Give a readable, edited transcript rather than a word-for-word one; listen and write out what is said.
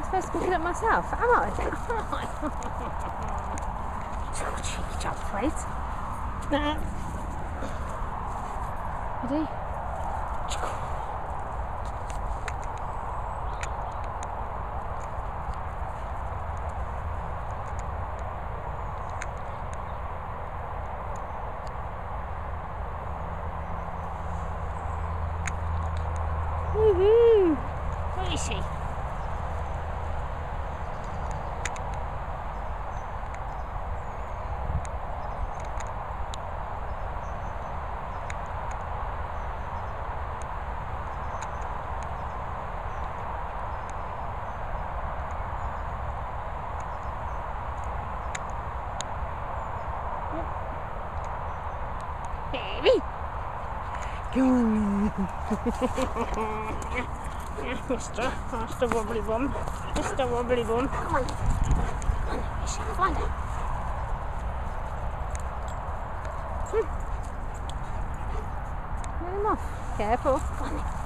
I'm supposed to be looking at myself, am I? So cheeky job, please. Ready? Woohoo! What is she? Baby! Mr. Wobbly Bum. Mr. Wobbly Bum. Come on. Come on. Let him off. Careful. Come on.